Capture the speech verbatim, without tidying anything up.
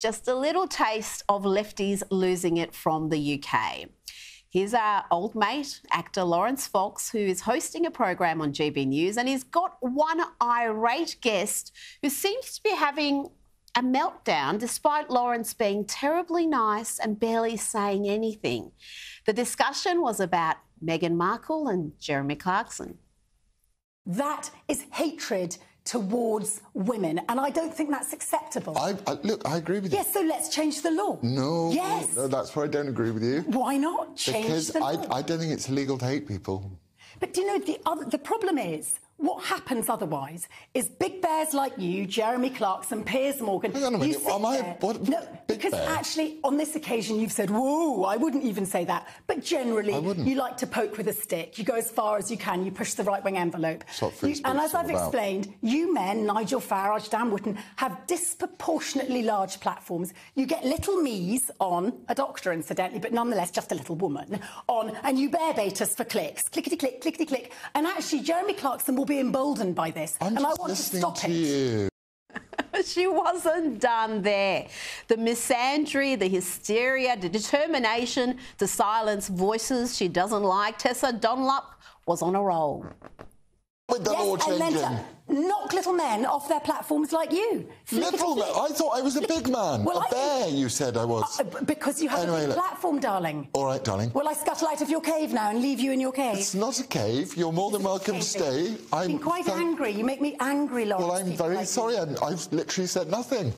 Just a little taste of lefties losing it from the U K. Here's our old mate, actor Lawrence Fox, who is hosting a program on G B News, and he's got one irate guest who seems to be having a meltdown despite Lawrence being terribly nice and barely saying anything. The discussion was about Meghan Markle and Jeremy Clarkson. That is hatred towards women, and I don't think that's acceptable. I, I, look, I agree with you. Yes, so let's change the law. No. Yes. No, that's where I don't agree with you. Why not change because the law? Because I, I don't think it's illegal to hate people. But do you know, the, other, the problem is, what happens otherwise is big bears like you, Jeremy Clarkson, Piers Morgan... Hang on a minute, am I... What, no, because bear? Actually, on this occasion, you've said, whoa, I wouldn't even say that. But generally, you like to poke with a stick. You go as far as you can. You push the right-wing envelope. You, and as I've explained, you men, Nigel Farage, Dan Wootton, have disproportionately large platforms. You get little me's on, a doctor, incidentally, but nonetheless just a little woman, on, and you bear bait us for clicks. Clickety-click, clickety-click. And actually, Jeremy Clarkson will be emboldened by this, I'm and I want to stop to it. You. She wasn't done there. The misandry, the hysteria, the determination to silence voices she doesn't like. Tessa Dunlop was on a roll. With the yes, law changing. And then knock little men off their platforms like you. Little men? I thought I was a big man. Well, a I bear, think... you said I was. Uh, because you have anyway, a big look. platform, darling. All right, darling. Well, I scuttle out of your cave now and leave you in your cave. It's not a cave. You're more than welcome to stay. I'm being quite th angry. You make me angry, Lawrence. Well, I'm very like sorry. I'm, I've literally said nothing.